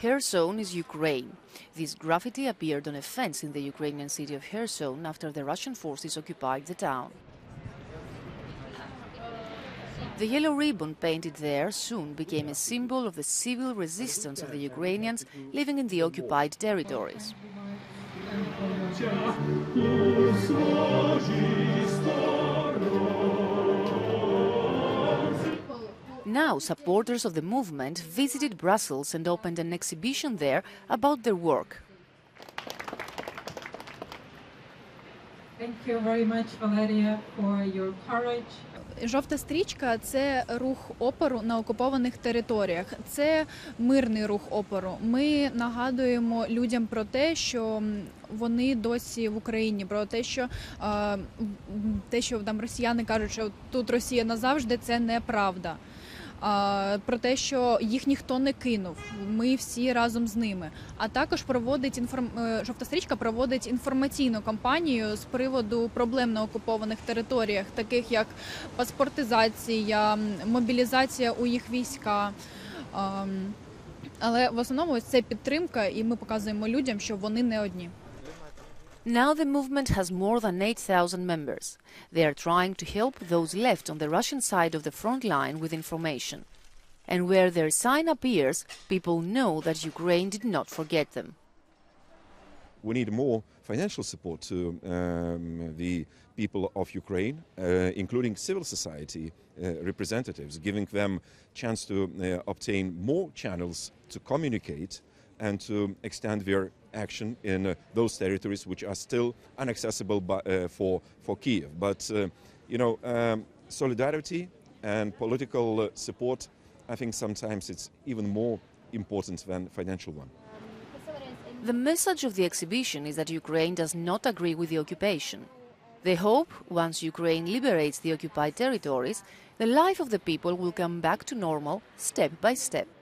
Kherson is Ukraine. This graffiti appeared on a fence in the Ukrainian city of Kherson after the Russian forces occupied the town. The yellow ribbon painted there soon became a symbol of the civil resistance of the Ukrainians living in the occupied territories. Now, supporters of the movement visited Brussels and opened an exhibition there about their work. Thank you very much, Valeria, for your courage. Жовта стрічка – це рух опору на окупованих територіях. Це мирний рух опору. Ми нагадуємо людям про те, що вони досі в Україні, про те, що там росіяни кажуть, що тут Росія назавжди – це неправда. Про те, що їх ніхто не кинув, ми всі разом з ними. А також «Жовта стрічка» проводить інформаційну кампанію з приводу проблем на окупованих територіях, таких як паспортизація, мобілізація у їх війська. Але в основному ось це підтримка, і ми показуємо людям, що вони не одні. Now the movement has more than 8,000 members. They are trying to help those left on the Russian side of the front line with information. And where their sign appears, people know that Ukraine did not forget them. We need more financial support to the people of Ukraine, including civil society representatives, giving them chance to obtain more channels to communicate and to extend their action in those territories which are still inaccessible for Kyiv. But, solidarity and political support, I think sometimes it's even more important than financial one. The message of the exhibition is that Ukraine does not agree with the occupation. They hope, once Ukraine liberates the occupied territories, the life of the people will come back to normal step by step.